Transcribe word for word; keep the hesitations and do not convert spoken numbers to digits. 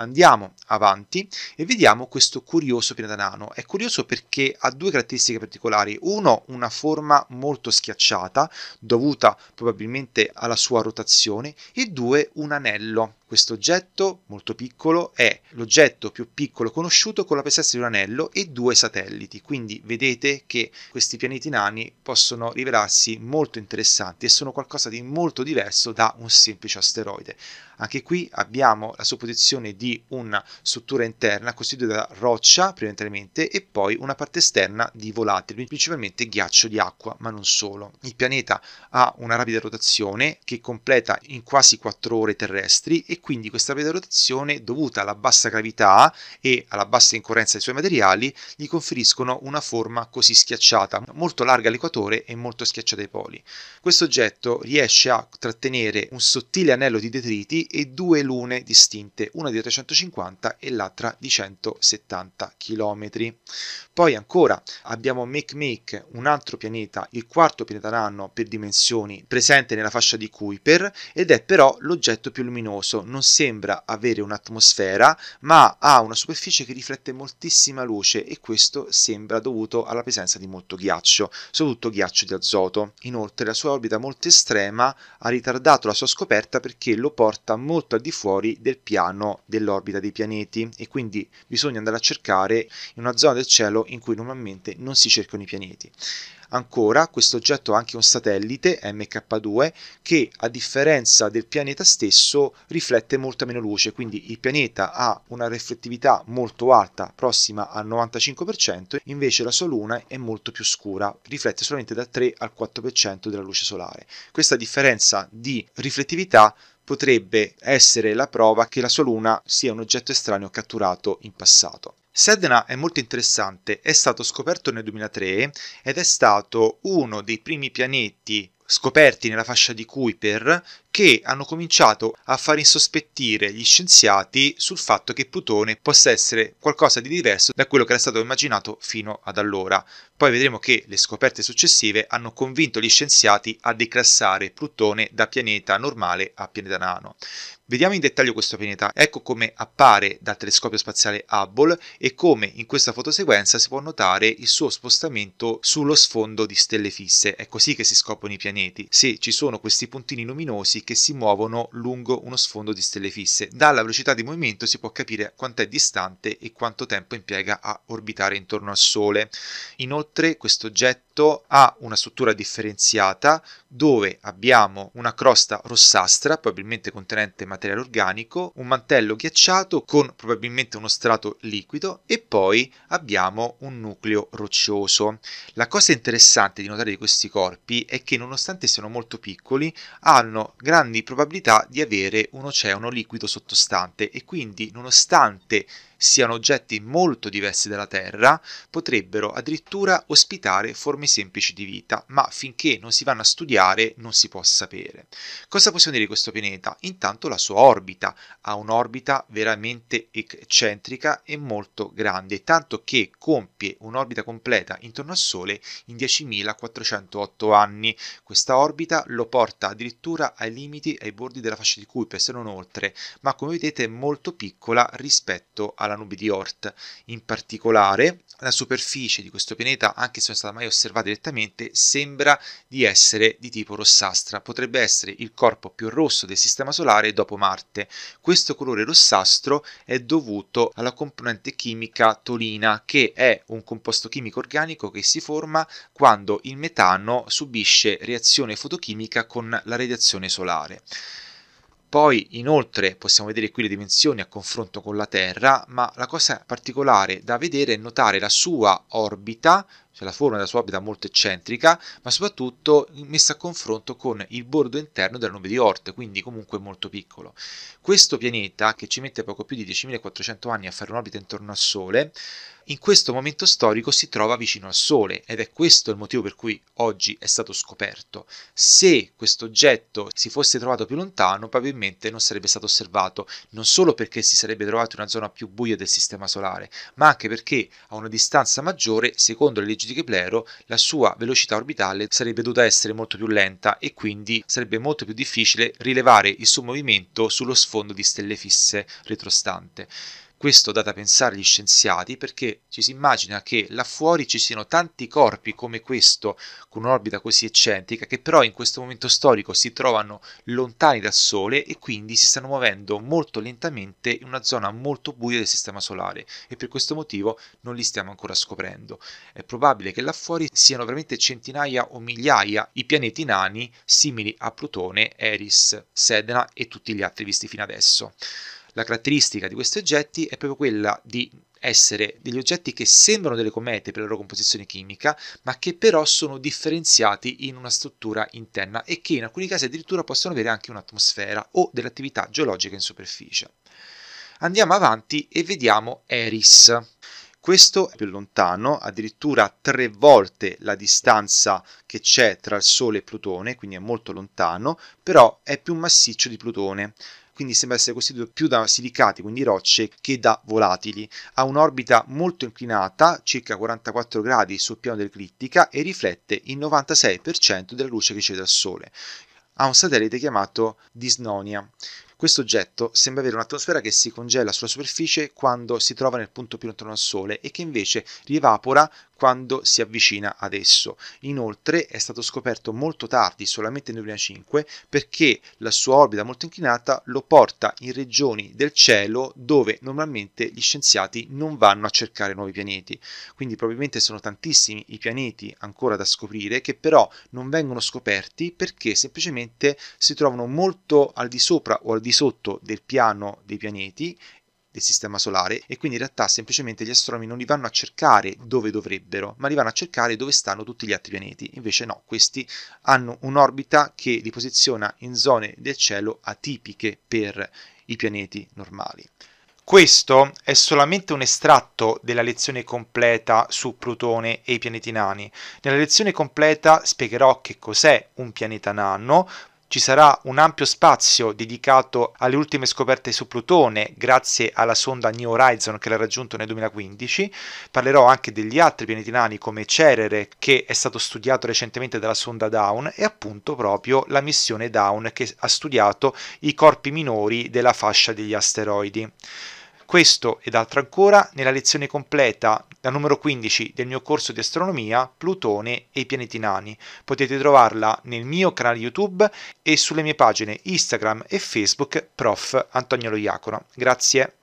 Andiamo avanti e vediamo questo curioso pianeta nano. È curioso perché ha due caratteristiche particolari. Uno, una forma molto schiacciata, dovuta probabilmente alla sua rotazione, e due, un anello. Questo oggetto molto piccolo è l'oggetto più piccolo conosciuto con la presenza di un anello e due satelliti. Quindi vedete che questi pianeti nani possono rivelarsi molto interessanti e sono qualcosa di molto diverso da un semplice asteroide. Anche qui abbiamo la supposizione di una struttura interna costituita da roccia prevalentemente e poi una parte esterna di volatili, principalmente ghiaccio di acqua, ma non solo. Il pianeta ha una rapida rotazione che completa in quasi quattro ore terrestri e quindi questa rapida rotazione dovuta alla bassa gravità e alla bassa incorrenza dei suoi materiali gli conferiscono una forma così schiacciata, molto larga all'equatore e molto schiacciata ai poli. Questo oggetto riesce a trattenere un sottile anello di detriti e due lune distinte, una di trecentocinquanta e l'altra di centosettanta chilometri. Poi ancora abbiamo Makemake, un altro pianeta, il quarto pianeta nano per dimensioni, presente nella fascia di Kuiper ed è però l'oggetto più luminoso. Non sembra avere un'atmosfera, ma ha una superficie che riflette moltissima luce e questo sembra dovuto alla presenza di molto ghiaccio, soprattutto ghiaccio di azoto. Inoltre la sua orbita molto estrema ha ritardato la sua scoperta perché lo porta molto al di fuori del piano dell'orbita dei pianeti e quindi bisogna andare a cercare in una zona del cielo in cui normalmente non si cercano i pianeti. Ancora, questo oggetto ha anche un satellite, M K due, che a differenza del pianeta stesso riflette molta meno luce, quindi il pianeta ha una riflettività molto alta, prossima al novantacinque per cento, invece la sua luna è molto più scura, riflette solamente dal tre al quattro per cento della luce solare. Questa differenza di riflettività potrebbe essere la prova che la sua luna sia un oggetto estraneo catturato in passato. Sedna è molto interessante, è stato scoperto nel duemilatré ed è stato uno dei primi pianeti scoperti nella fascia di Kuiper che hanno cominciato a far insospettire gli scienziati sul fatto che Plutone possa essere qualcosa di diverso da quello che era stato immaginato fino ad allora. Poi vedremo che le scoperte successive hanno convinto gli scienziati a declassare Plutone da pianeta normale a pianeta nano. Vediamo in dettaglio questo pianeta, ecco come appare dal telescopio spaziale Hubble e come in questa fotosequenza si può notare il suo spostamento sullo sfondo di stelle fisse. È così che si scoprono i pianeti, se ci sono questi puntini luminosi che si muovono lungo uno sfondo di stelle fisse. Dalla velocità di movimento si può capire quanto è distante e quanto tempo impiega a orbitare intorno al Sole. Inoltre questo oggetto ha una struttura differenziata dove abbiamo una crosta rossastra, probabilmente contenente materiale organico, un mantello ghiacciato con probabilmente uno strato liquido e poi abbiamo un nucleo roccioso. La cosa interessante di notare di questi corpi è che nonostante siano molto piccoli hanno grandi probabilità di avere un oceano liquido sottostante e quindi nonostante siano oggetti molto diversi dalla Terra potrebbero addirittura ospitare forme semplici di vita, ma finché non si vanno a studiare non si può sapere. Cosa possiamo dire di questo pianeta? Intanto la sua orbita, ha un'orbita veramente eccentrica e molto grande, tanto che compie un'orbita completa intorno al Sole in diecimilaquattrocentootto anni. Questa orbita lo porta addirittura ai limiti, ai bordi della fascia di Kuiper, se non oltre, ma come vedete è molto piccola rispetto alla nube di Oort. In particolare la superficie di questo pianeta, anche se non è stata mai osservata direttamente, sembra di essere di tipo rossastra, potrebbe essere il corpo più rosso del sistema solare dopo Marte. Questo colore rossastro è dovuto alla componente chimica tolina, che è un composto chimico organico che si forma quando il metano subisce reazione fotochimica con la radiazione solare. Poi inoltre possiamo vedere qui le dimensioni a confronto con la Terra, ma la cosa particolare da vedere è notare la sua orbita, cioè la forma della sua orbita molto eccentrica, ma soprattutto messa a confronto con il bordo interno della nube di Oort, quindi comunque molto piccolo. Questo pianeta, che ci mette poco più di diecimilaquattrocento anni a fare un'orbita intorno al Sole, in questo momento storico si trova vicino al Sole ed è questo il motivo per cui oggi è stato scoperto. Se questo oggetto si fosse trovato più lontano, probabilmente non sarebbe stato osservato, non solo perché si sarebbe trovato in una zona più buia del sistema solare, ma anche perché a una distanza maggiore, secondo le leggi di Keplero, la sua velocità orbitale sarebbe dovuta essere molto più lenta e quindi sarebbe molto più difficile rilevare il suo movimento sullo sfondo di stelle fisse retrostante. Questo dà da pensare agli scienziati, perché ci si immagina che là fuori ci siano tanti corpi come questo, con un'orbita così eccentrica, che però in questo momento storico si trovano lontani dal Sole e quindi si stanno muovendo molto lentamente in una zona molto buia del Sistema Solare e per questo motivo non li stiamo ancora scoprendo. È probabile che là fuori siano veramente centinaia o migliaia i pianeti nani simili a Plutone, Eris, Sedna e tutti gli altri visti fino adesso. La caratteristica di questi oggetti è proprio quella di essere degli oggetti che sembrano delle comete per la loro composizione chimica, ma che però sono differenziati in una struttura interna e che in alcuni casi addirittura possono avere anche un'atmosfera o dell'attività geologica in superficie. Andiamo avanti e vediamo Eris. Questo è più lontano, addirittura tre volte la distanza che c'è tra il Sole e Plutone, quindi è molto lontano, però è più massiccio di Plutone. Quindi sembra essere costituito più da silicati, quindi rocce, che da volatili. Ha un'orbita molto inclinata, circa quarantaquattro gradi sul piano dell'eclittica, e riflette il novantasei per cento della luce che c'è dal Sole. Ha un satellite chiamato Dysnomia. Questo oggetto sembra avere un'atmosfera che si congela sulla superficie quando si trova nel punto più lontano al Sole e che invece rievapora quando si avvicina ad esso. Inoltre è stato scoperto molto tardi, solamente nel duemilacinque, perché la sua orbita molto inclinata lo porta in regioni del cielo dove normalmente gli scienziati non vanno a cercare nuovi pianeti. Quindi probabilmente sono tantissimi i pianeti ancora da scoprire che però non vengono scoperti perché semplicemente si trovano molto al di sopra o al di sotto del piano dei pianeti del Sistema Solare e quindi in realtà semplicemente gli astronomi non li vanno a cercare dove dovrebbero, ma li vanno a cercare dove stanno tutti gli altri pianeti. Invece no, questi hanno un'orbita che li posiziona in zone del cielo atipiche per i pianeti normali. Questo è solamente un estratto della lezione completa su Plutone e i pianeti nani. Nella lezione completa spiegherò che cos'è un pianeta nano. Ci sarà un ampio spazio dedicato alle ultime scoperte su Plutone grazie alla sonda New Horizons che l'ha raggiunto nel duemilaquindici. Parlerò anche degli altri pianeti nani come Cerere, che è stato studiato recentemente dalla sonda Dawn, e appunto proprio la missione Dawn che ha studiato i corpi minori della fascia degli asteroidi. Questo ed altro ancora nella lezione completa, la numero quindici del mio corso di astronomia, Plutone e i pianeti nani. Potete trovarla nel mio canale YouTube e sulle mie pagine Instagram e Facebook, professor Antonio Loiacono. Grazie.